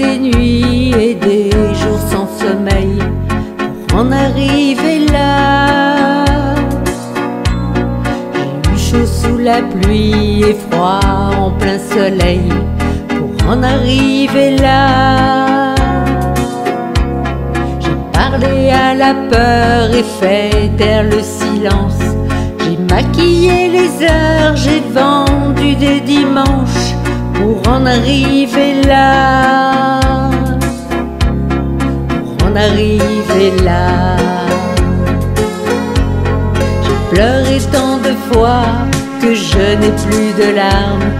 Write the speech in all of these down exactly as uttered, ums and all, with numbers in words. des nuits et des jours sans sommeil pour en arriver là. J'ai eu chaud sous la pluie et froid en plein soleil pour en arriver là. J'ai parlé à la peur et fait taire le silence. J'ai maquillé les heures, j'ai vendu des dimanches pour en arriver là, pour en arriver là. J'ai pleuré tant de fois que je n'ai plus de larmes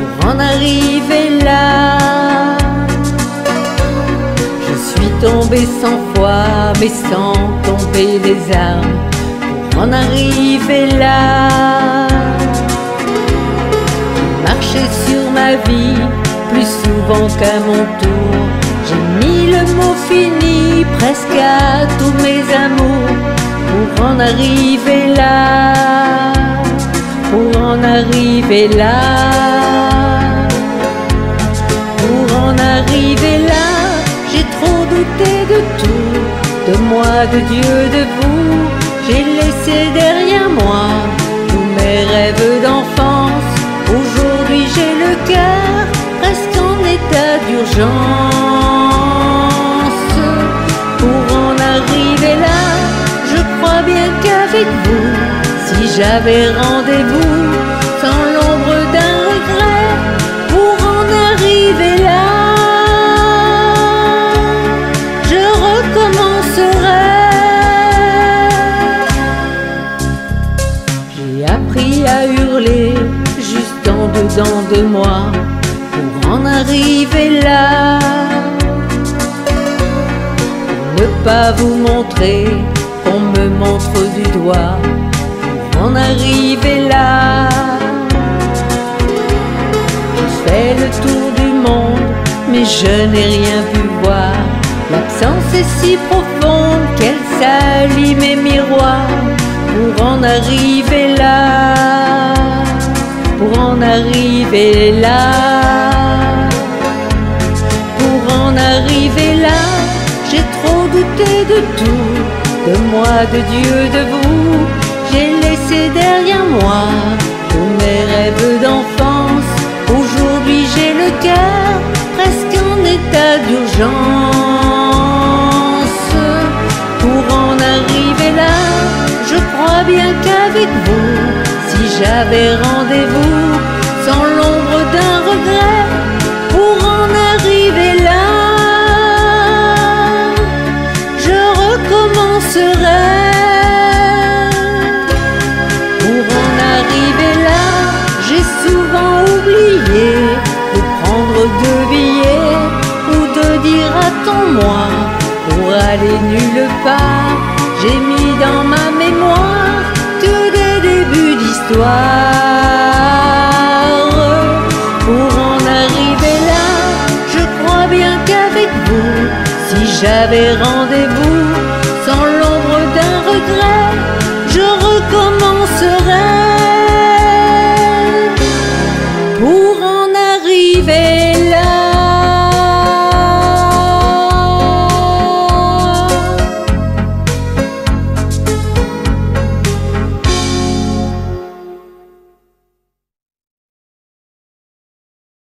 pour en arriver là. Je suis tombée cent fois mais sans tomber les armes pour en arriver là. Marcher sur ma vie plus souvent qu'à mon tour, j'ai mis le mot fini presque à tous mes amours pour en arriver là, pour en arriver là, pour en arriver là. J'ai trop douté de tout, de moi, de Dieu, de vous. J'ai laissé derrière moi tous mes rêves d'enfance. Aujourd'hui j'ai le cœur presque en état d'urgence. Pour en arriver là, je crois bien qu'avec vous, si j'avais rendez-vous, sans l'ombre d'un regret, pour en arriver là, je recommencerais. J'ai appris à hurler en dedans de moi pour en arriver là, pour ne pas vous montrer qu'on me montre du doigt pour en arriver là. Je fais le tour du monde mais je n'ai rien pu voir. L'absence est si profonde qu'elle salit mes miroirs pour en arriver là, pour en arriver là, pour en arriver là. J'ai trop douté de tout, de moi, de Dieu, de vous. J'ai laissé derrière moi tous mes rêves d'enfance. Aujourd'hui j'ai le cœur presque en état d'urgence. Pour en arriver là, je crois bien qu'avec vous, j'avais rendez-vous, sans l'ombre d'un regret, pour en arriver là, je recommencerai. Pour en arriver là, j'ai souvent oublié de prendre deux billets ou de dire à ton moi pour aller nulle part. J'ai mis dans ma mémoire que des débuts d'histoire. Pour en arriver là, je crois bien qu'avec vous, si j'avais rendu